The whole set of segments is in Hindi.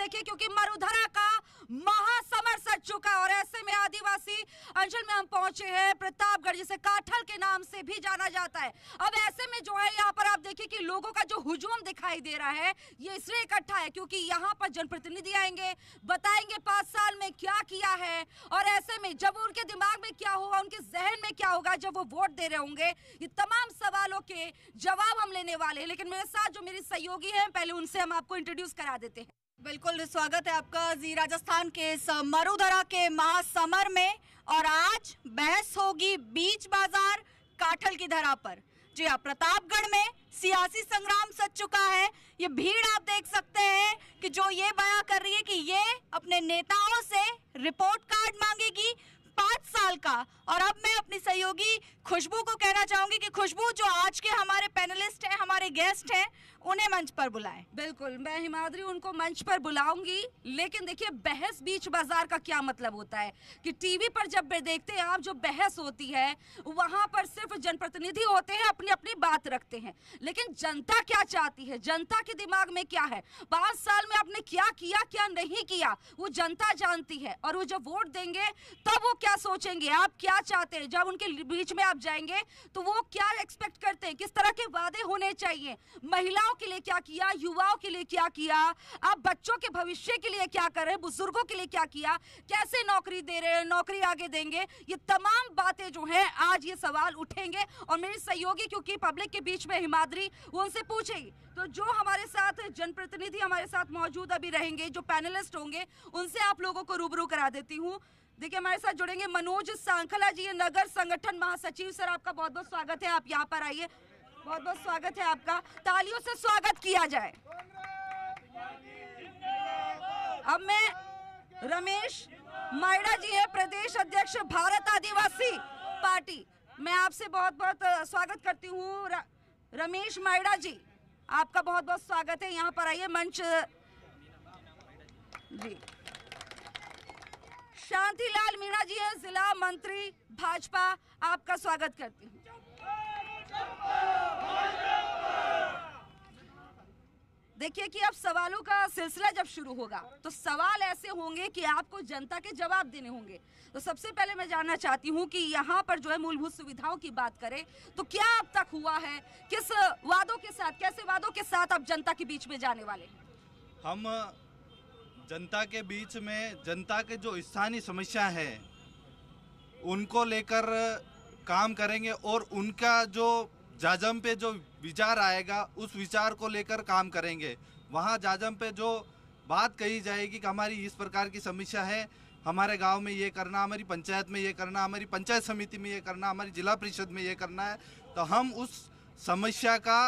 देखिए, क्योंकि मरुधरा का महासमर सज चुका और ऐसे में आदिवासी अंचल में हम पहुंचे हैं प्रतापगढ़, जिसे काठल के नाम से भी जाना जाता है। अब ऐसे में जो है यहाँ पर आप देखिए कि लोगों का जो हुजूम दिखाई दे रहा है ये इसलिए इकट्ठा है क्योंकि यहाँ पर जनप्रतिनिधि आएंगे, बताएंगे 5 साल में क्या किया है और ऐसे में जब उनके दिमाग में क्या होगा, उनके जहन में क्या होगा जब वो वोट दे रहे होंगे, ये तमाम सवालों के जवाब हम लेने वाले हैं। लेकिन मेरे साथ जो मेरी सहयोगी हैं, पहले उनसे हम आपको इंट्रोड्यूस करा देते हैं। बिल्कुल स्वागत है आपका जी राजस्थान के इस मरुधरा के महासमर में, और आज बहस होगी बीच बाजार काठल की धरा पर। जी हाँ, प्रतापगढ़ में सियासी संग्राम सच चुका है। ये भीड़ आप देख सकते हैं कि जो ये बयां कर रही है कि ये अपने नेताओं से रिपोर्ट कार्ड मांगेगी 5 साल का। और अब मैं अपनी सहयोगी खुशबू को कहना चाहूंगी कि खुशबू, जो आज के हमारे पैनलिस्ट हैं, हमारे गेस्ट हैं, उन्हें मंच पर बुलाएं। बिल्कुल, मैं हिमाद्री उनको मंच पर बुलाऊंगी। लेकिन देखिए, बहस बीच बाजार का क्या मतलब होता है कि टीवी पर जब देखते हैं आप, जो बहस होती है वहां पर सिर्फ जनप्रतिनिधि होते हैं, अपनी अपनी बात रखते हैं। लेकिन जनता क्या चाहती है, जनता के दिमाग में क्या है, 5 साल में आपने क्या किया क्या नहीं किया, वो जनता जानती है। और वो जब वोट देंगे तब वो क्या सोचेंगे, आप क्या चाहते हैं, जब उनके बीच में आप जाएंगे तो वो क्या एक्सपेक्ट करते हैं, किस तरह के वादे होने चाहिए, महिलाओं के लिए क्या किया, युवाओं के लिए क्या किया, आप बच्चों के भविष्य के लिए क्या कर रहे हैं, बुजुर्गों के लिए क्या किया, कैसे नौकरी दे रहे हैं, नौकरी आगे देंगे, ये तमाम बातें जो हैं आज ये सवाल उठेंगे। और मेरी सहयोगी क्योंकि पब्लिक के बीच में हिमाद्री, वो उनसे पूछेगी। तो जो हमारे साथ जनप्रतिनिधि हमारे साथ मौजूद अभी रहेंगे, जो पैनलिस्ट होंगे, उनसे आप लोगों को रूबरू करा देती हूँ। देखिए, हमारे साथ जुड़ेंगे मनोज सांखला जी, नगर संगठन महासचिव। सर, आपका बहुत बहुत स्वागत है, आप यहाँ पर आइए। बहुत बहुत स्वागत है आपका, तालियों से स्वागत किया जाए। अब मैं रमेश मायडा जी है, प्रदेश अध्यक्ष भारत आदिवासी पार्टी। मैं आपसे बहुत बहुत स्वागत करती हूँ। रमेश मायडा जी, आपका बहुत बहुत स्वागत है, यहाँ पर आइए मंच जी। शांतिलाल मीणा जी है, जिला मंत्री भाजपा, आपका स्वागत करती हूँ। देखिए कि अब सवालों का सिलसिला जब शुरू होगा तो सवाल ऐसे होंगे कि आपको जनता के जवाब देने होंगे। तो सबसे पहले मैं जानना चाहती हूं कि यहां पर जो है मूलभूत सुविधाओं की बात करें तो क्या अब तक हुआ है, किस वादों के साथ, कैसे वादों के साथ आप जनता के बीच में जाने वाले हैं? हम जनता के बीच में जनता के जो स्थानीय समस्या है उनको लेकर काम करेंगे और उनका जो जाजम पे जो विचार आएगा उस विचार को लेकर काम करेंगे। वहाँ जाजम पे जो बात कही जाएगी कि हमारी इस प्रकार की समस्या है, हमारे गांव में ये करना, हमारी पंचायत में ये करना, हमारी पंचायत समिति में ये करना, हमारी जिला परिषद में ये करना है, तो हम उस समस्या का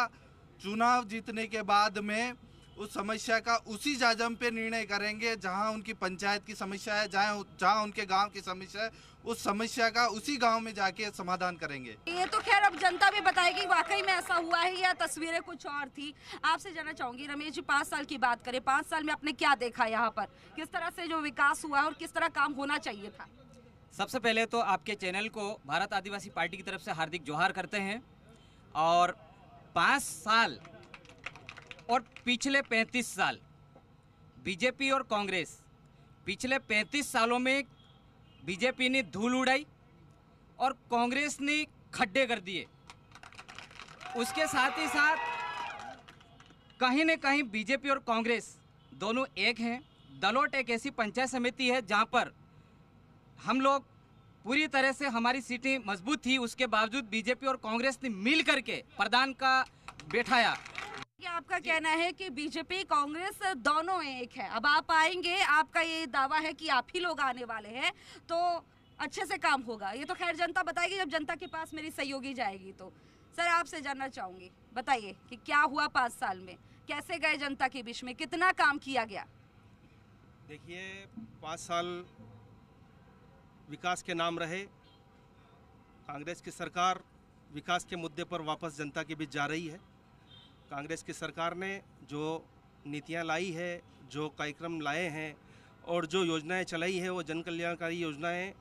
चुनाव जीतने के बाद में उस समस्या का उसी जाजम पे निर्णय करेंगे। जहां उनकी पंचायत की समस्या है, जहां उनके गांव की समस्या है, उस समस्या का उसी गांव में जाके समाधान करेंगे। ये तो खैर अब जनता भी बताएगी वाकई में ऐसा हुआ है या तस्वीरें कुछ और थी। आपसे जानना चाहूंगी रमेश जी, 5 साल की बात करें, 5 साल में आपने क्या देखा यहाँ पर, किस तरह से जो विकास हुआ है और किस तरह काम होना चाहिए था? सबसे पहले तो आपके चैनल को भारत आदिवासी पार्टी की तरफ से हार्दिक जोहार करते हैं। और 5 साल और पिछले 35 साल बीजेपी और कांग्रेस, पिछले 35 सालों में बीजेपी ने धूल उड़ाई और कांग्रेस ने खड्डे कर दिए। उसके साथ ही साथ कहीं न कहीं बीजेपी और कांग्रेस दोनों एक हैं। दलोट एक ऐसी पंचायत समिति है जहां पर हम लोग पूरी तरह से हमारी सीटें मजबूत थी, उसके बावजूद बीजेपी और कांग्रेस ने मिल करके प्रधान का बैठाया। आपका कहना है कि बीजेपी कांग्रेस दोनों एक है, अब आप आएंगे, आपका ये दावा है कि आप ही लोग आने वाले हैं तो अच्छे से काम होगा। ये तो खैर जनता बताएगी जब जनता के पास मेरी सहयोगी जाएगी। तो सर, आपसे जानना चाहूंगी, बताइए कि क्या हुआ 5 साल में, कैसे गए जनता के बीच में, कितना काम किया गया? देखिए, 5 साल विकास के नाम रहे। कांग्रेस की सरकार विकास के मुद्दे पर वापस जनता के बीच जा रही है। कांग्रेस की सरकार ने जो नीतियां लाई है, जो कार्यक्रम लाए हैं और जो योजनाएं चलाई है, वो जन कल्याणकारी योजनाएं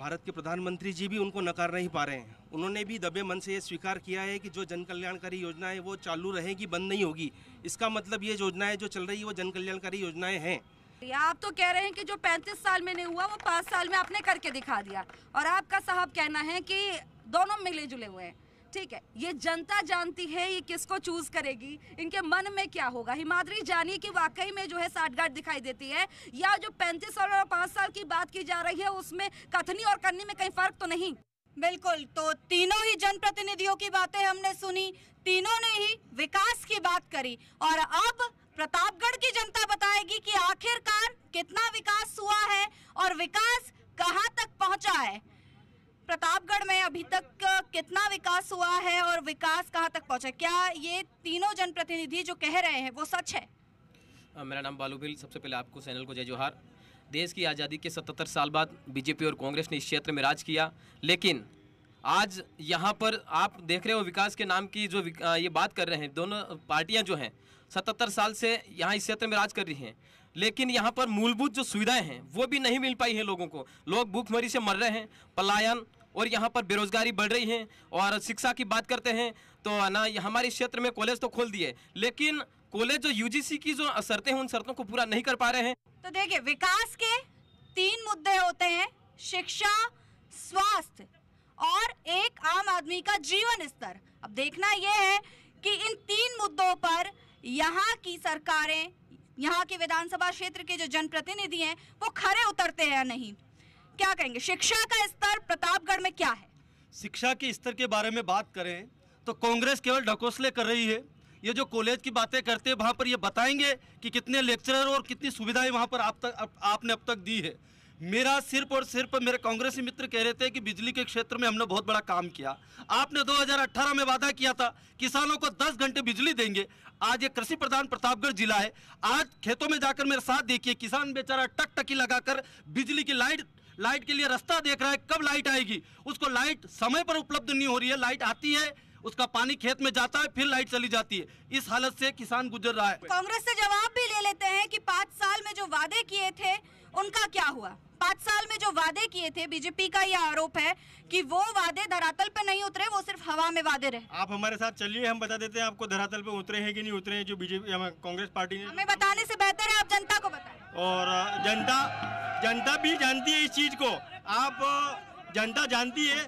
भारत के प्रधानमंत्री जी भी उनको नकार नहीं पा रहे हैं। उन्होंने भी दबे मन से ये स्वीकार किया है कि जो जन कल्याणकारी योजनाएँ वो चालू रहेगी, बंद नहीं होगी। इसका मतलब ये योजनाएँ जो चल रही है वो जन कल्याणकारी योजनाएँ हैं। आप तो कह रहे हैं कि जो 35 साल में नहीं हुआ वो 5 साल में आपने करके दिखा दिया, और आपका साहब कहना है कि दोनों मिले जुले हुए हैं। ठीक है, ये जनता जानती है ये किसको चूज करेगी, इनके मन में क्या होगा। हिमाद्री जानी कि वाकई में जो है साठगांठ दिखाई देती है, या जो 35 साल और 5 साल की बात की जा रही है उसमें कथनी और करनी में कहीं फर्क तो नहीं। बिल्कुल, तो तीनों ही जनप्रतिनिधियों की बातें हमने सुनी, तीनों ने ही विकास की बात करी, और अब प्रतापगढ़ की जनता बताएगी कि आखिरकार कितना विकास हुआ है और विकास कहां तक पहुंचा है। प्रतापगढ़ में अभी तक कितना विकास हुआ है और विकास कहां तक पहुंचा, क्या ये तीनों जनप्रतिनिधि जो कह रहे हैं वो सच है। मेरा नाम बालूबिल, सबसे पहले आपको चैनल को जय जोहार। देश की आज़ादी के 77 साल बाद बीजेपी और कांग्रेस ने इस क्षेत्र में राज किया, लेकिन आज यहाँ पर आप देख रहे हो विकास के नाम की जो ये बात कर रहे हैं, दोनों पार्टियाँ जो हैं 77 साल से यहाँ इस क्षेत्र में राज कर रही हैं, लेकिन यहाँ पर मूलभूत जो सुविधाएं हैं वो भी नहीं मिल पाई हैं लोगों को। लोग भूखमरी से मर रहे हैं, पलायन, और यहाँ पर बेरोजगारी बढ़ रही है। और शिक्षा की बात करते हैं तो ना हमारे क्षेत्र में कॉलेज तो खोल दिए, लेकिन कॉलेज जो यूजीसी की जो शर्तें हैं उन शर्तों को पूरा नहीं कर पा रहे हैं। तो देखिए, विकास के 3 मुद्दे होते हैं, शिक्षा, स्वास्थ्य और एक आम आदमी का जीवन स्तर। अब देखना यह है कि इन 3 मुद्दों पर यहाँ की सरकारें, यहाँ के विधानसभा क्षेत्र के जो जनप्रतिनिधि हैं वो खरे उतरते हैं या नहीं। क्या करेंगे, शिक्षा का स्तर प्रतापगढ़ में क्या है। शिक्षा के स्तर के बारे में बात करें तो कांग्रेस केवल ढकोसले कर रही है। ये जो कॉलेज की बातें करते हैं वहाँ पर ये बताएंगे कि कितने लेक्चरर और कितनी सुविधाएं वहाँ पर आपने अब तक दी है। मेरा सिर्फ और सिर्फ मेरे कांग्रेसी मित्र कह रहे थे कि बिजली के क्षेत्र में हमने बहुत बड़ा काम किया। आपने 2018 में वादा किया था किसानों को 10 घंटे बिजली देंगे। आज ये कृषि प्रधान प्रतापगढ़ जिला है, आज खेतों में जाकर मेरे साथ देखिए, किसान बेचारा टकटकी लगाकर बिजली की लाइट के लिए रास्ता देख रहा है, कब लाइट आएगी। उसको लाइट समय पर उपलब्ध नहीं हो रही है, लाइट आती है उसका पानी खेत में जाता है, फिर लाइट चली जाती है। इस हालत से किसान गुजर रहा है। कांग्रेस से जवाब भी ले लेते हैं कि 5 साल में जो वादे किए थे उनका क्या हुआ। 5 साल में जो वादे किए थे, बीजेपी का यह आरोप है कि वो वादे धरातल पे नहीं उतरे, वो सिर्फ हवा में वादे रहे। आप हमारे साथ चलिए, हम बता देते हैं आपको धरातल पे उतरे हैं कि नहीं उतरे हैं। जो बीजेपी कांग्रेस पार्टी ने हमें बताने से बेहतर है आप जनता को बताएं, और जनता भी जानती है इस चीज को। आप जनता जानती है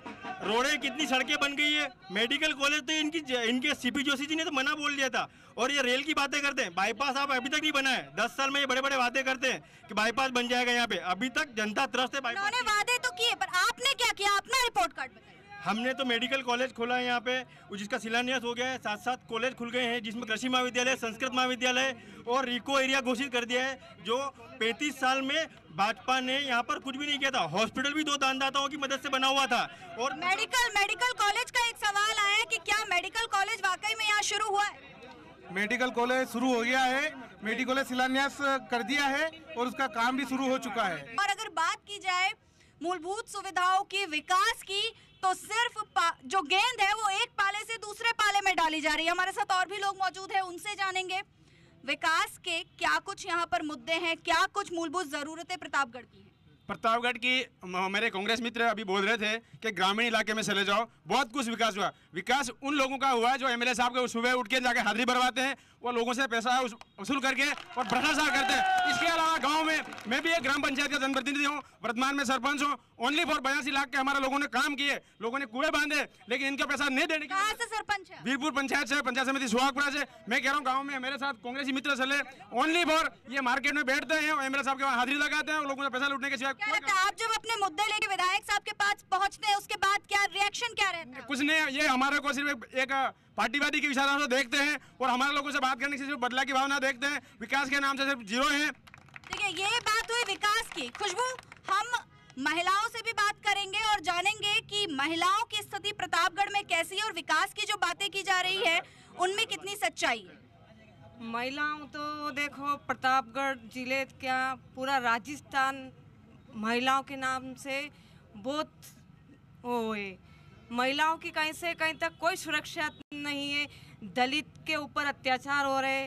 रोडें कितनी, सड़कें बन गई है, मेडिकल कॉलेज तो इनके सीपी जोशी जी ने तो मना बोल दिया था। और ये रेल की बातें करते हैं, बाईपास आप अभी तक नहीं बना है। 10 साल में ये बड़े बड़े वादे करते हैं कि बाईपास बन जाएगा, यहाँ पे अभी तक जनता त्रस्त है। उन्होंने वादे तो किए, पर आपने क्या किया, अपना रिपोर्ट कार्ड बताइए। हमने तो मेडिकल कॉलेज खोला है यहाँ पे, जिसका शिलान्यास हो गया है। 7 कॉलेज खुल गए हैं, जिसमें कृषि महाविद्यालय, संस्कृत महाविद्यालय और इको एरिया घोषित कर दिया है, जो 35 साल में भाजपा ने यहाँ पर कुछ भी नहीं किया था। हॉस्पिटल भी 2 दानदाताओं की मदद से बना हुआ था। और मेडिकल कॉलेज का एक सवाल आया कि क्या मेडिकल कॉलेज वाकई में यहाँ शुरू हुआ है। मेडिकल कॉलेज शुरू हो गया है, मेडिकल कॉलेज शिलान्यास कर दिया है और उसका काम भी शुरू हो चुका है। और अगर बात की जाए मूलभूत सुविधाओं की, विकास की, तो सिर्फ जो गेंद है वो एक पाले से दूसरे पाले में डाली जा रही है। हमारे साथ और भी लोग मौजूद हैं, उनसे जानेंगे विकास के क्या कुछ यहाँ पर मुद्दे हैं, क्या कुछ मूलभूत जरूरतें प्रतापगढ़ की हैं। प्रतापगढ़ की मेरे कांग्रेस मित्र अभी बोल रहे थे कि ग्रामीण इलाके में चले जाओ, बहुत कुछ विकास हुआ। विकास उन लोगों का हुआ जो एमएलए साहब के सुबह उठ के जाके हाजिरी भरवाते हैं, वो लोगों से पैसा वसूल करके और भ्रष्टाचार करते हैं। इसके अलावा गांव में, मैं भी एक ग्राम पंचायत का जनप्रतिनिधि हूँ, वर्तमान में सरपंच हूँ, ओनली फॉर 82 लाख के हमारे लोगों ने काम किए, लोगों ने कुएं बांधे, लेकिन इनका पैसा नहीं देने के। सरपंच वीरपुर पंचायत से, पंचायत समिति सुहागपुरा से। मैं कह रहा हूँ गाँव में मेरे साथ कांग्रेसी मित्र चले, ओनली फॉर ये मार्केट में बैठते हैं, एमएलए साहब के वहाँ हाजिरी लगाते हैं, लोगों से पैसा लूटने के सिवा। आप जब अपने मुद्दे लेके विधायक साहब के पास पहुँचते हैं उसके बाद क्या रिएक्शन क्या रहता है। कुछ नहीं, ये हमारे को सिर्फ एक पार्टीवादी की विचारधारा से देखते हैं और हमारे लोगों से बात करने से सिर्फ बदला की भावना देखते हैं, विकास के नाम से सिर्फ जीरो है। देखिए, ये बात हुई विकास की। खुशबू, हम महिलाओं से भी बात करेंगे और जानेंगे कि महिलाओं की स्थिति प्रतापगढ़ में कैसी है और विकास की जो बातें की जा रही है उनमें कितनी सच्चाई है। महिलाओं तो देखो प्रतापगढ़ जिले क्या पूरा राजस्थान महिलाओं के नाम से बहुत वो है। महिलाओं की कहीं से कहीं तक कोई सुरक्षा नहीं है, दलित के ऊपर अत्याचार हो रहे,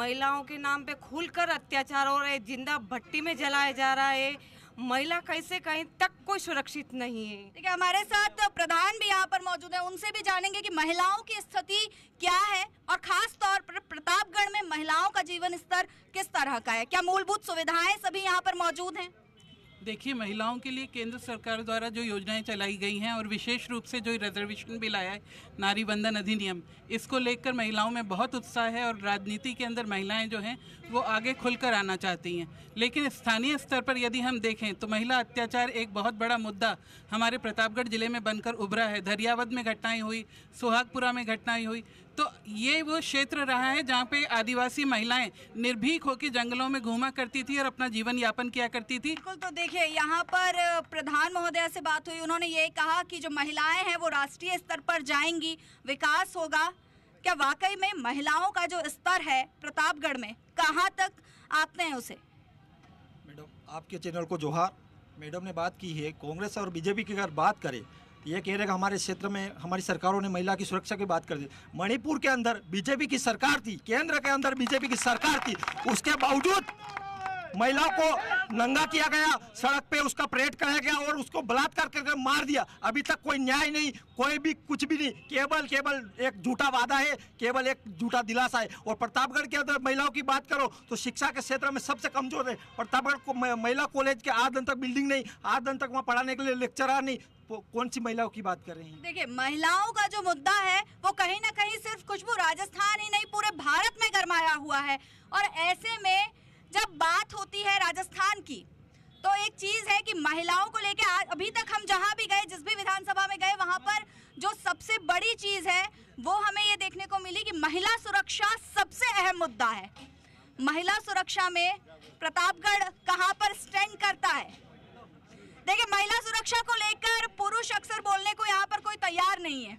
महिलाओं के नाम पे खुलकर अत्याचार हो रहे, जिंदा भट्टी में जलाया जा रहा है। महिला कैसे कहीं तक कोई सुरक्षित नहीं है। देखिए हमारे साथ प्रधान भी यहाँ पर मौजूद है, उनसे भी जानेंगे कि महिलाओं की स्थिति क्या है और खास तौर पर प्रतापगढ़ में महिलाओं का जीवन स्तर किस तरह का है, क्या मूलभूत सुविधाएं सभी यहाँ पर मौजूद हैं। देखिए महिलाओं के लिए केंद्र सरकार द्वारा जो योजनाएं चलाई गई हैं और विशेष रूप से जो रिजर्वेशन बिल आया है नारी बंधन अधिनियम, इसको लेकर महिलाओं में बहुत उत्साह है और राजनीति के अंदर महिलाएं जो हैं वो आगे खुलकर आना चाहती हैं। लेकिन स्थानीय स्तर पर यदि हम देखें तो महिला अत्याचार एक बहुत बड़ा मुद्दा हमारे प्रतापगढ़ जिले में बनकर उभरा है। धरियावद में घटनाएँ हुई, सुहागपुरा में घटनाएँ हुई, तो ये वो क्षेत्र रहा है जहाँ पे आदिवासी महिलाएं निर्भीक होकर जंगलों में घूमा करती थी और अपना जीवन यापन किया करती थी। बिल्कुल, तो देखिए यहाँ पर प्रधान महोदय से बात हुई, उन्होंने ये कहा कि जो महिलाएं हैं वो राष्ट्रीय स्तर पर जाएंगी, विकास होगा। क्या वाकई में महिलाओं का जो स्तर है प्रतापगढ़ में, कहाँ तक आते हैं उसे? मैडम आपके चैनल को जोहार। मैडम ने बात की है कांग्रेस और बीजेपी की, अगर बात करें ये कह रहे कि हमारे क्षेत्र में हमारी सरकारों ने महिला की सुरक्षा की बात कर दी। मणिपुर के अंदर बीजेपी की सरकार थी, केंद्र के अंदर बीजेपी की सरकार थी, उसके बावजूद महिलाओं को नंगा किया गया, सड़क पे उसका परेड कराया गया और उसको बलात्कार करके मार दिया। अभी तक कोई न्याय नहीं, कोई भी कुछ भी नहीं, केवल एक झूठा वादा है, केवल एक झूठा दिलासा है। और प्रतापगढ़ के अंदर महिलाओं की बात करो तो शिक्षा के क्षेत्र में सबसे कमजोर है। प्रतापगढ़ को महिला कॉलेज के आधन तक बिल्डिंग नहीं, आधन तक वहाँ पढ़ाने के लिए लेक्चरर नहीं, कौन सी महिलाओं की बात कर रहे हैं। देखिए महिलाओं का जो मुद्दा है वो कहीं ना कहीं सिर्फ खुशबू राजस्थान ही नहीं पूरे भारत में गरमाया हुआ है। और ऐसे में जब बात होती है राजस्थान की तो एक चीज है कि महिलाओं को लेके अभी तक हम जहां भी गए, जिस भी विधानसभा में गए, वहां पर जो सबसे बड़ी चीज है वो हमें ये देखने को मिली कि महिला सुरक्षा सबसे अहम मुद्दा है। महिला सुरक्षा में प्रतापगढ़ कहाँ पर स्टैंड करता है? देखिए महिला सुरक्षा को लेकर पुरुष अक्सर बोलने को यहाँ पर कोई तैयार नहीं है,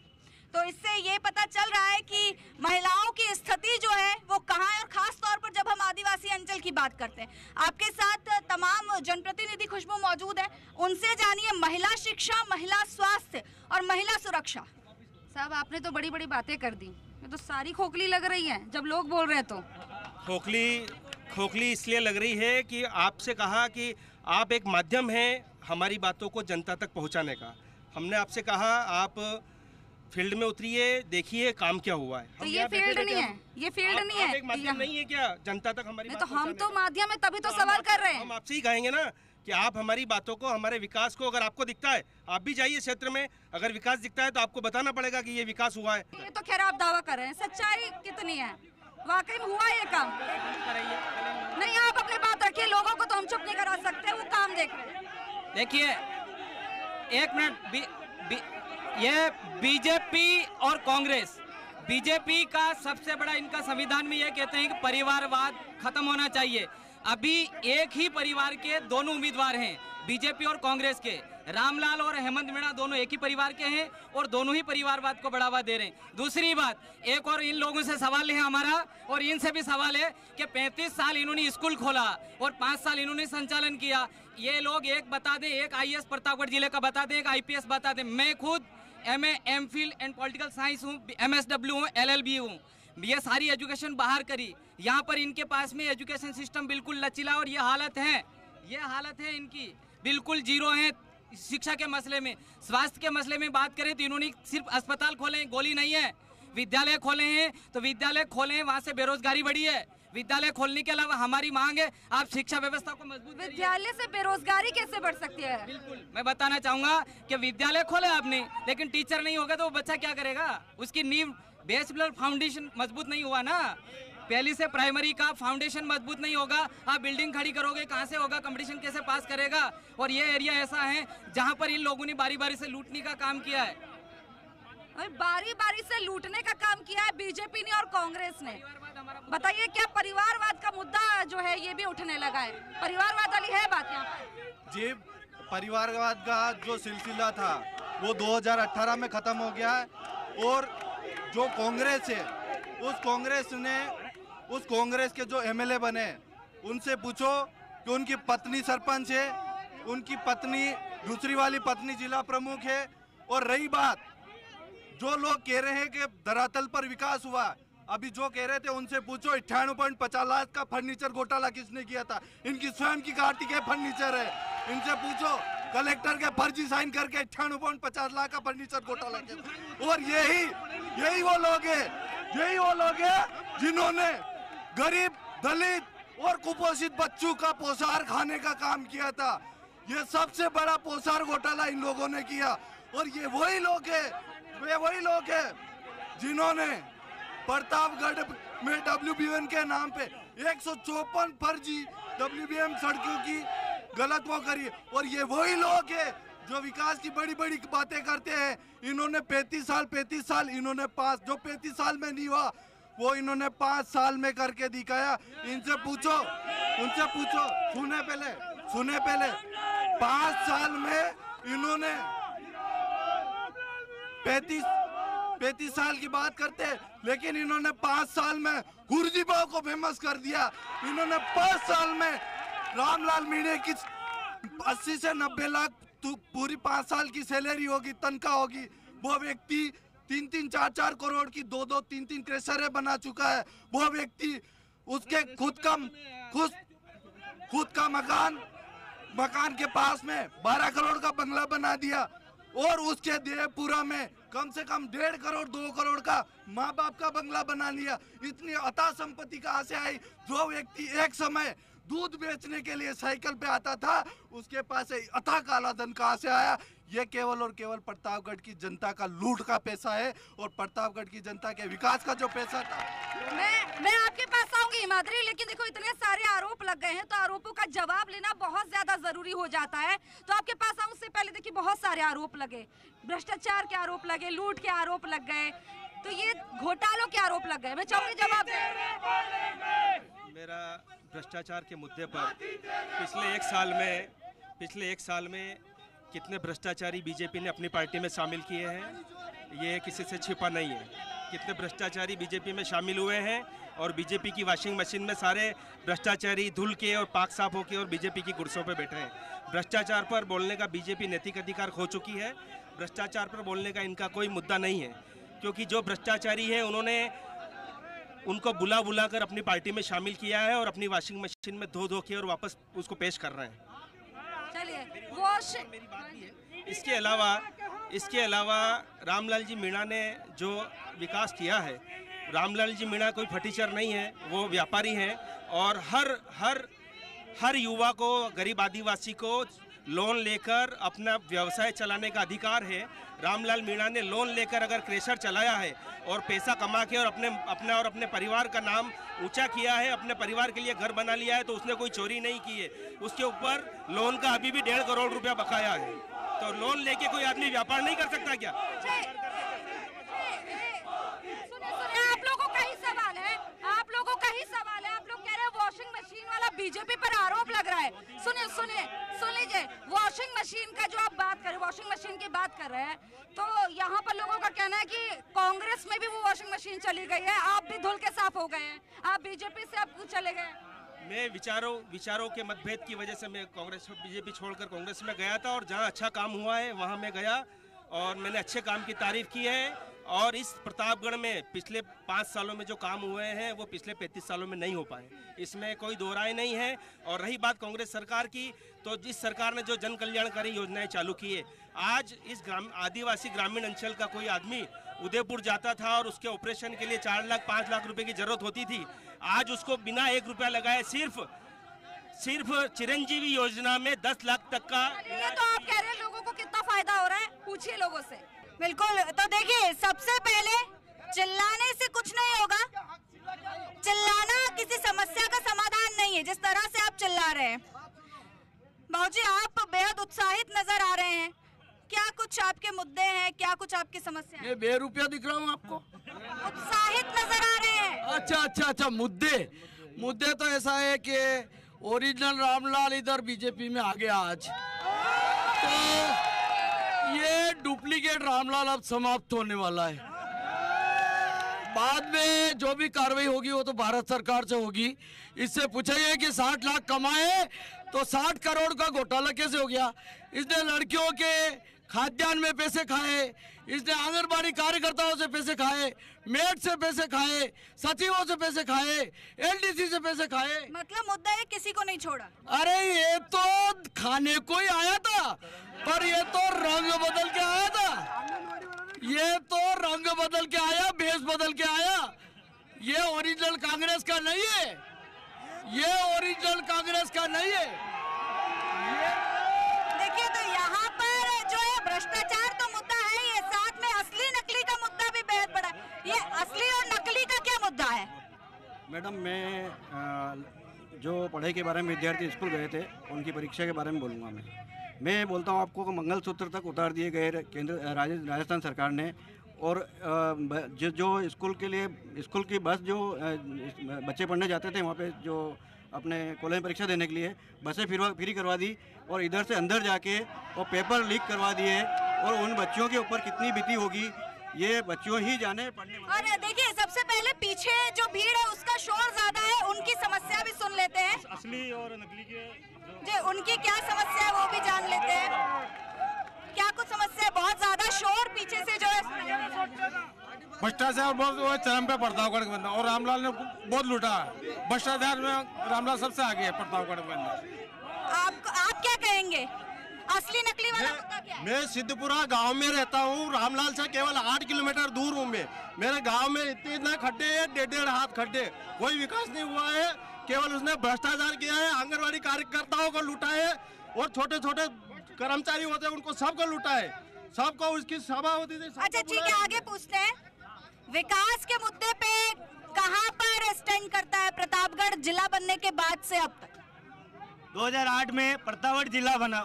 तो इससे ये पता चल रहा है कि महिलाओं की स्थिति जो है वो कहाँ है। और खास तौर पर जब हम आदिवासी अंचल की बात करते हैं, आपके साथ तमाम जनप्रतिनिधि खुशबू मौजूद है, उनसे जानिए महिला शिक्षा, महिला स्वास्थ्य और महिला सुरक्षा। साहब आपने तो बड़ी बड़ी बातें कर दी, ये तो सारी खोखली लग रही है जब लोग बोल रहे हैं। तो खोखली इसलिए लग रही है कि आपसे कहा कि आप एक माध्यम हैं हमारी बातों को जनता तक पहुंचाने का। हमने आपसे कहा आप फील्ड में उतरिए, देखिए काम क्या हुआ है। तो ये फील्ड नहीं है, ये फील्ड नहीं है, एक माध्यम नहीं है क्या जनता तक हमारी? तो हम तो माध्यम है तभी तो सवाल कर रहे हैं। हम आपसे ही कहेंगे ना कि आप हमारी बातों को, हमारे विकास को, अगर आपको दिखता है आप भी जाइए क्षेत्र में, अगर विकास दिखता है तो आपको बताना पड़ेगा कि ये विकास हुआ है। ये तो खैर आप दावा कर रहे हैं, सच्चाई कितनी है, वाकई में हुआ ये काम? नहीं आप अपने बात रखिए, लोगों को तो हम चुप नहीं करा सकते, वो काम देख रहे हैं। देखिए एक मिनट, ये बीजेपी और कांग्रेस, बीजेपी का सबसे बड़ा इनका संविधान में ये कहते हैं कि परिवारवाद खत्म होना चाहिए। अभी एक ही परिवार के दोनों उम्मीदवार हैं बीजेपी और कांग्रेस के, रामलाल और हेमंत मीणा दोनों एक ही परिवार के हैं और दोनों ही परिवारवाद को बढ़ावा दे रहे हैं। दूसरी बात, एक और इन लोगों से सवाल है हमारा और इनसे भी सवाल है कि 35 साल इन्होंने स्कूल खोला और 5 साल इन्होंने संचालन किया। ये लोग एक बता दें, एक IAS प्रतापगढ़ जिले का बता दें, एक IPS बता दें। मैं खुद MA MPhil and political science हूँ, MSW हूँ, LLB हूँ, ये सारी एजुकेशन बाहर करी। यहाँ पर इनके पास में एजुकेशन सिस्टम बिल्कुल लचीला और ये हालत है इनकी, बिल्कुल जीरो है शिक्षा के मसले में। स्वास्थ्य के मसले में बात करें तो इन्होंने सिर्फ अस्पताल खोले हैं, गोली नहीं है। विद्यालय खोले हैं तो विद्यालय खोले हैं, वहाँ से बेरोजगारी बढ़ी है। विद्यालय खोलने के अलावा हमारी मांग है आप शिक्षा व्यवस्था को मजबूत करिए। विद्यालय से बेरोजगारी कैसे बढ़ सकती है? बिल्कुल, मैं बताना चाहूँगा कि विद्यालय खोले आपने लेकिन टीचर नहीं होगा तो वो बच्चा क्या करेगा? उसकी नींव, बेसमेंट, फाउंडेशन मजबूत नहीं हुआ ना, पहली से प्राइमरी का फाउंडेशन मजबूत नहीं होगा, आप बिल्डिंग खड़ी करोगे कहाँ से होगा, कंपटीशन कैसे पास करेगा? और ये एरिया ऐसा है जहाँ पर इन लोगों ने बारी बारी से लूटने का काम किया है। और बारी बारी से लूटने का काम किया है बीजेपी ने और कांग्रेस ने। बताइए क्या परिवारवाद का मुद्दा जो है ये भी उठने लगा है? परिवारवाद वाली है बात यहाँ पर जी, परिवारवाद का जो सिलसिला था वो 2018 में खत्म हो गया है। और जो कांग्रेस है उस कांग्रेस के जो MLA बने उनसे पूछो कि उनकी पत्नी सरपंच है, उनकी पत्नी दूसरी वाली पत्नी जिला प्रमुख है। और रही बात जो लोग कह रहे हैं कि धरातल पर विकास हुआ, अभी जो कह रहे थे उनसे पूछो 98.50 लाख का फर्नीचर घोटाला किसने किया था। इनकी स्वयं की गाड़ी के फर्नीचर है, इनसे पूछो कलेक्टर के फर्जी साइन करके 98.50 लाख का फर्नीचर घोटाला किया। और यही वो लोग हैं जिन्होंने गरीब दलित और कुपोषित बच्चों का पोषाहार खाने का काम किया था। ये सबसे बड़ा पोषाहार घोटाला इन लोगों ने किया। और ये वही लोग हैं जिन्होंने प्रतापगढ़ में WBM के नाम पे 154 फर्जी WBM सड़कों की गलत वो करी। और ये वही लोग हैं जो विकास की बड़ी बड़ी बातें करते हैं। इन्होंने 35 साल इन्होंने पास जो 35 साल में नहीं हुआ वो इन्होंने 5 साल में करके दिखाया। उनसे पूछो सुने पहले 5 साल में इन्होंने 35 साल की बात करते हैं, लेकिन इन्होंने 5 साल में गुरजीबाबा को फेमस कर दिया। इन्होंने 5 साल में रामलाल मीणा की 80 से 90 लाख पूरी 5 साल की सैलरी होगी, तनख्वाह होगी। वो व्यक्ति 3-3, 4-4 करोड़ की 2-2, 3-3 क्रेशरे बना चुका है। वो व्यक्ति उसके खुद का मकान के पास में 12 करोड़ का बंगला बना दिया। और उसके देवपुरा में कम से कम 1.5 करोड़ 2 करोड़ का माँ बाप का बंगला बना लिया। इतनी अथा संपत्ति कहाँ से आई? जो व्यक्ति एक समय दूध बेचने के लिए साइकिल पे आता था उसके पास अथा काला धन कहाँ से आया? ये केवल और केवल प्रतापगढ़ की जनता का लूट का पैसा है और प्रतापगढ़ की जनता के विकास का जो पैसा था। मैं आपके पास आऊंगी हिमाद्री, लेकिन देखो इतने सारे आरोप लग गए हैं तो आरोपों का जवाब लेना बहुत ज्यादा जरूरी हो जाता है। तो आपके पास आऊं उससे पहले देखिए बहुत सारे आरोप लगे, भ्रष्टाचार के आरोप लगे, लूट के आरोप लग गए, तो ये घोटालों के आरोप लग गए। मैं चाहूंगी जवाब दें। मेरा भ्रष्टाचार के मुद्दे पर पिछले एक साल में कितने भ्रष्टाचारी बीजेपी ने अपनी पार्टी में शामिल किए हैं ये किसी से छिपा नहीं है। कितने भ्रष्टाचारी बीजेपी में शामिल हुए हैं और बीजेपी की वॉशिंग मशीन में सारे भ्रष्टाचारी धुल के और पाक साफ होके और बीजेपी की कुर्सियों पर बैठे हैं। भ्रष्टाचार पर बोलने का बीजेपी नैतिक अधिकार खो चुकी है। भ्रष्टाचार पर बोलने का इनका कोई मुद्दा नहीं है, क्योंकि जो भ्रष्टाचारी हैं उन्होंने उनको बुला बुला कर अपनी पार्टी में शामिल किया है और अपनी वॉशिंग मशीन में धो धो के और वापस उसको पेश कर रहे हैं। इसके अलावा रामलाल जी मीणा ने जो विकास किया है, रामलाल जी मीणा कोई फटीचर नहीं है, वो व्यापारी हैं और हर युवा को, गरीब आदिवासी को लोन लेकर अपना व्यवसाय चलाने का अधिकार है। रामलाल मीणा ने लोन लेकर अगर क्रेशर चलाया है और पैसा कमा के और अपने परिवार का नाम ऊंचा किया है, अपने परिवार के लिए घर बना लिया है, तो उसने कोई चोरी नहीं की है। उसके ऊपर लोन का अभी भी 1.5 करोड़ रुपया बकाया है। तो लोन लेके कोई आदमी व्यापार नहीं कर सकता क्या? आप लोगों का ही सवाल है। आप लोग कह रहे हैं वॉशिंग मशीन वाला बीजेपी पर आरोप लग रहा है। सुन लीजिए वॉशिंग मशीन का जो आप बात कर रहे हैं, वॉशिंग मशीन की बात कर रहे हैं, तो यहाँ पर लोगों का कहना है कि कांग्रेस में भी वो वॉशिंग मशीन चली गई है, आप भी धुल के साफ हो गए हैं, आप बीजेपी से अब चले गए। मैं विचारों के मतभेद की वजह से मैं कांग्रेस और बीजेपी छोड़कर कांग्रेस में गया था और जहां अच्छा काम हुआ है वहां मैं गया और मैंने अच्छे काम की तारीफ की है। और इस प्रतापगढ़ में पिछले 5 सालों में जो काम हुए हैं वो पिछले 35 सालों में नहीं हो पाए, इसमें कोई दो राय नहीं है। और रही बात कांग्रेस सरकार की, तो जिस सरकार ने जो जन कल्याणकारी योजनाएं चालू की है, आज इस आदिवासी ग्रामीण अंचल का कोई आदमी उदयपुर जाता था और उसके ऑपरेशन के लिए 4 लाख 5 लाख रुपए की जरूरत होती थी, आज उसको बिना 1 रुपया लगाए सिर्फ चिरंजीवी योजना में 10 लाख तक का। ये तो आप कह रहे हैं लोगों को कितना फायदा हो रहा है, पूछिए लोगों से। बिल्कुल, तो देखिए सबसे पहले चिल्लाने से कुछ नहीं होगा, चिल्लाना किसी समस्या का समाधान नहीं है। जिस तरह से आप चिल्ला रहे हैं भाजी, आप बेहद उत्साहित नजर आ रहे हैं, क्या कुछ आपके मुद्दे हैं, क्या कुछ आपकी समस्या? मैं 2 रुपया दिख रहा हूँ आपको, उत्साहित नजर आ रहे हैं। अच्छा, मुद्दे तो ऐसा है कि ओरिजिनल रामलाल इधर बीजेपी में आ गया आज, तो ये डुप्लीकेट रामलाल अब समाप्त होने वाला है। बाद में जो भी कार्रवाई होगी वो तो भारत सरकार से होगी। इससे पूछाइए कि 60 लाख कमाए तो 60 करोड़ का घोटाला कैसे हो गया? इसने लड़कियों के खाद्यान्न में पैसे खाए, इसने आंगनबाड़ी कार्यकर्ताओं से पैसे खाए, मेड से पैसे खाए, सचिवों से पैसे खाए, एलडीसी से पैसे खाए। मतलब मुद्दा ये किसी को नहीं छोड़ा। अरे ये तो खाने को ही आया था, पर ये तो रंग बदल के आया था, ये तो रंग बदल के आया, भेष बदल के आया। ये ओरिजिनल कांग्रेस का नहीं है, ये ओरिजिनल कांग्रेस का नहीं है। देखिए तो यहाँ पर जो है भ्रष्टाचार तो मुद्दा है, ये साथ में असली नकली का मुद्दा भी बेहद बड़ा है। ये असली और नकली का क्या मुद्दा है? मैडम मैं जो पढ़ाई के बारे में विद्यार्थी स्कूल गए थे उनकी परीक्षा के बारे में बोलूँगा। मैं बोलता हूँ आपको, मंगलसूत्र तक उतार दिए गए केंद्र राजस्थान सरकार ने। और जो स्कूल के लिए स्कूल की बस जो बच्चे पढ़ने जाते थे वहाँ पे जो अपने कॉलेज में परीक्षा देने के लिए बसें फ्री करवा दी, और इधर से अंदर जाके और पेपर लीक करवा दिए। और उन बच्चों के ऊपर कितनी बीती होगी ये बच्चों ही जाने पढ़ने। और देखिए सबसे पहले पीछे जो भीड़ है उसका शोर ज्यादा है, उनकी समस्या भी सुन लेते हैं। असली और नकली के जो उनकी क्या समस्या है वो भी जान लेते हैं। क्या कुछ समस्या है? बहुत ज्यादा शोर पीछे से जो है भ्रष्टाचार बहुत चरम पे प्रतापगढ़ के बंदा, और रामलाल ने बहुत लूटा है भ्रष्टाचार में। रामलाल सबसे आगे है प्रतापगढ़ के बंदा। आप क्या कहेंगे असली नकली वाला मुद्दा क्या है? मैं सिद्धपुरा गांव में रहता हूँ, रामलाल से केवल 8 किलोमीटर दूर हूँ मैं। मेरे गांव में इतने इतना खड्डे है, 1.5 हाथ खड्डे, कोई विकास नहीं हुआ है। केवल उसने भ्रष्टाचार किया है, आंगनबाड़ी कार्यकर्ताओं को लूटा है, और छोटे छोटे कर्मचारी होते हैं उनको सबको लूटा है, सबको उसकी सभा होती थी। अच्छा ठीक है, आगे पूछते हैं विकास के मुद्दे पे कहाँ पर स्टैंड करता है प्रतापगढ़ जिला बनने के बाद से अब तक? 2008 में प्रतापगढ़ जिला बना,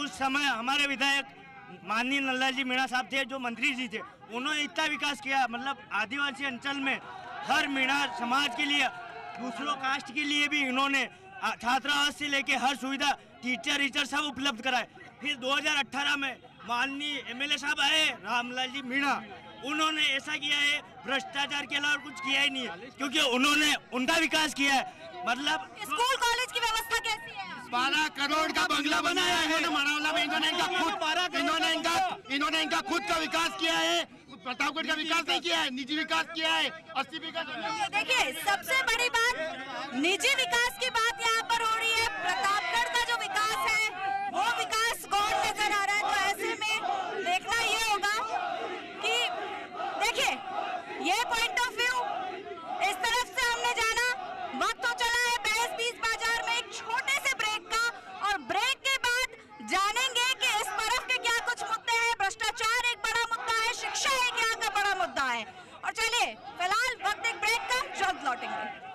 उस समय हमारे विधायक माननीय नल्लाजी मीणा साहब थे जो मंत्री जी थे, उन्होंने इतना विकास किया। मतलब आदिवासी अंचल में हर मीणा समाज के लिए, दूसरों कास्ट के लिए भी इन्होंने छात्रावास से लेके हर सुविधा, टीचर सब उपलब्ध कराए। फिर 2018 में माननीय MLA साहब आए रामलाल जी मीणा, उन्होंने ऐसा किया है, भ्रष्टाचार के अलावा कुछ किया ही नहीं है, क्योंकि उन्होंने उनका विकास किया है। मतलब स्कूल कॉलेज की व्यवस्था कैसी है? 12 करोड़ का बंगला बनाया है इन्होंने, इनका खुद का विकास किया है, प्रतापगढ़ का विकास नहीं किया है, निजी विकास किया है। 80 विकास। देखिए सबसे बड़ी बात निजी विकास की बात यहाँ पर हो रही है, प्रतापगढ़ का जो विकास है वो विकास गौर नजर आ रहा है। तो ऐसे में देखना ये होगा कि देखिए ये पॉइंट ऑफ व्यू इस तरफ से हमने जाना। वक्त हो चला है बहस बीज बाजार में एक छोटे से ब्रेक का, और ब्रेक के बाद जानेंगे कि इस तरफ के क्या कुछ मुद्दे हैं। भ्रष्टाचार एक बड़ा मुद्दा है, शिक्षा एक यहाँ का बड़ा मुद्दा है। और चलिए फिलहाल वक्त एक ब्रेक का, जल्द लौटेंगे।